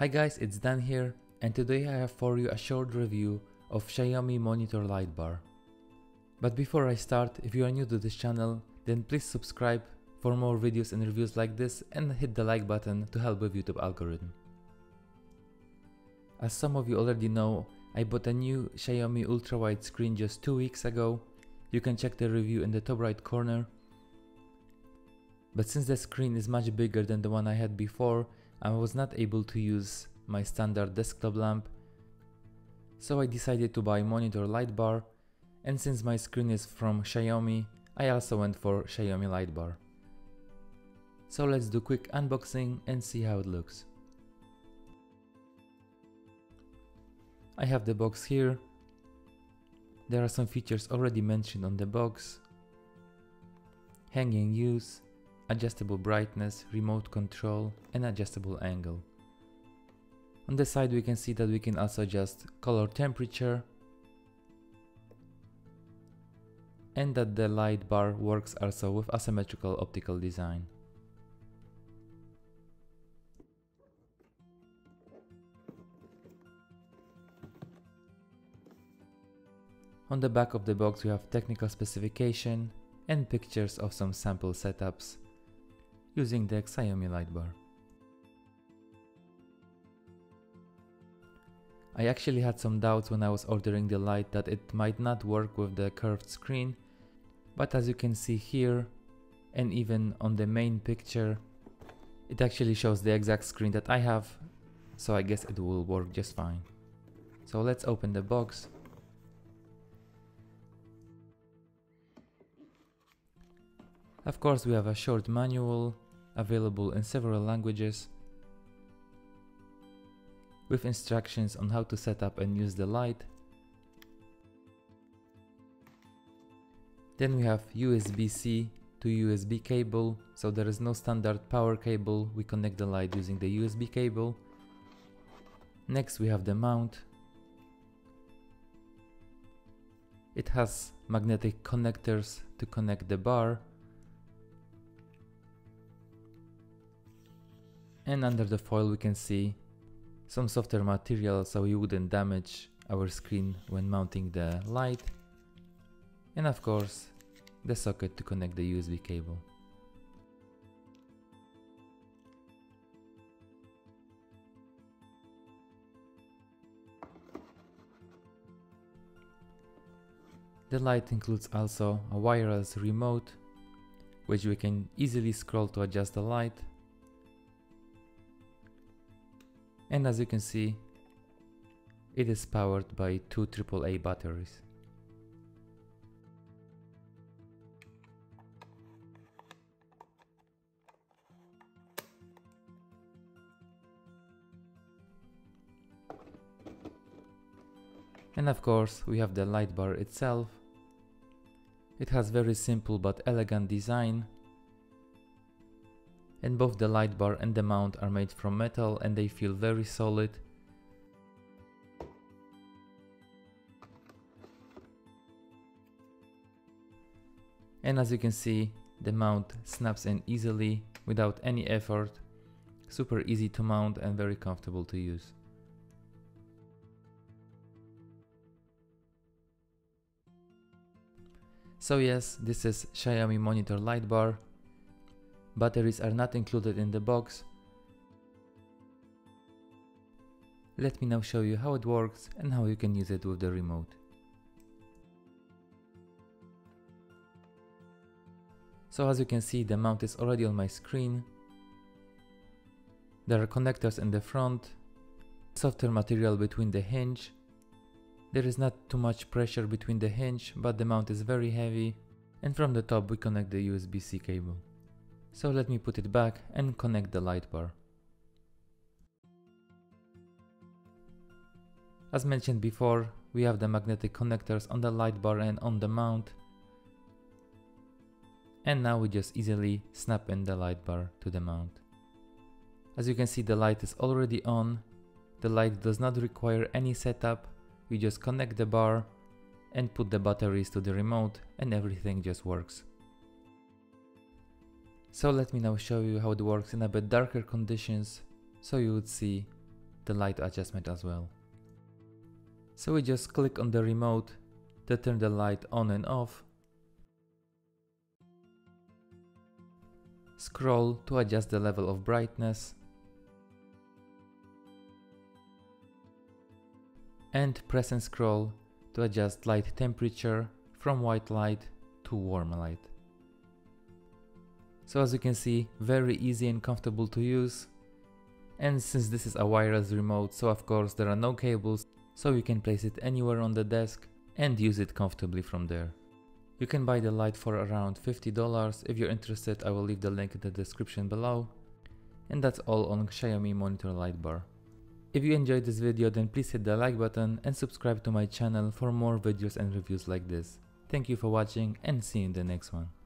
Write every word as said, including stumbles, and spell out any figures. Hi guys, it's Dan here, and today I have for you a short review of Xiaomi monitor light bar. But before I start, if you are new to this channel, then please subscribe for more videos and reviews like this, and hit the like button to help with YouTube algorithm. As some of you already know, I bought a new Xiaomi ultra-wide screen just two weeks ago. You can check the review in the top right corner. But since the screen is much bigger than the one I had before, I was not able to use my standard desktop lamp, so I decided to buy monitor light bar, and since my screen is from Xiaomi, I also went for Xiaomi light bar. So let's do quick unboxing and see how it looks. I have the box here. There are some features already mentioned on the box: hanging use, adjustable brightness, remote control, and adjustable angle. On the side we can see that we can also adjust color temperature, and that the light bar works also with asymmetrical optical design. On the back of the box we have technical specification and pictures of some sample setups using the Xiaomi light bar. I actually had some doubts when I was ordering the light that it might not work with the curved screen, but as you can see here, and even on the main picture, it actually shows the exact screen that I have, so I guess it will work just fine. So let's open the box. Of course, we have a short manual available in several languages with instructions on how to set up and use the light. Then we have U S B C to U S B cable, so there is no standard power cable. We connect the light using the U S B cable. Next we have the mount. It has magnetic connectors to connect the bar. And under the foil we can see some softer material so we wouldn't damage our screen when mounting the light. And of course, the socket to connect the U S B cable. The light includes also a wireless remote, which we can easily scroll to adjust the light. And as you can see, it is powered by two triple A batteries. And of course, we have the light bar itself. It has very simple but elegant design. And both the light bar and the mount are made from metal, and they feel very solid. And as you can see, the mount snaps in easily without any effort. Super easy to mount and very comfortable to use. So yes, this is Xiaomi monitor light bar. Batteries are not included in the box. Let me now show you how it works and how you can use it with the remote. So as you can see, the mount is already on my screen. There are connectors in the front, softer material between the hinge. There is not too much pressure between the hinge, but the mount is very heavy, and from the top we connect the U S B C cable. So let me put it back and connect the light bar. As mentioned before, we have the magnetic connectors on the light bar and on the mount. And now we just easily snap in the light bar to the mount. As you can see, the light is already on. The light does not require any setup. We just connect the bar and put the batteries to the remote, and everything just works. So let me now show you how it works in a bit darker conditions, so you would see the light adjustment as well. So we just click on the remote to turn the light on and off. Scroll to adjust the level of brightness. And press and scroll to adjust light temperature from white light to warm light. So as you can see, very easy and comfortable to use. And since this is a wireless remote, so of course there are no cables, so you can place it anywhere on the desk and use it comfortably from there. You can buy the light for around fifty dollars. If you're interested, I will leave the link in the description below. And that's all on Xiaomi monitor light bar. If you enjoyed this video, then please hit the like button and subscribe to my channel for more videos and reviews like this. Thank you for watching and see you in the next one.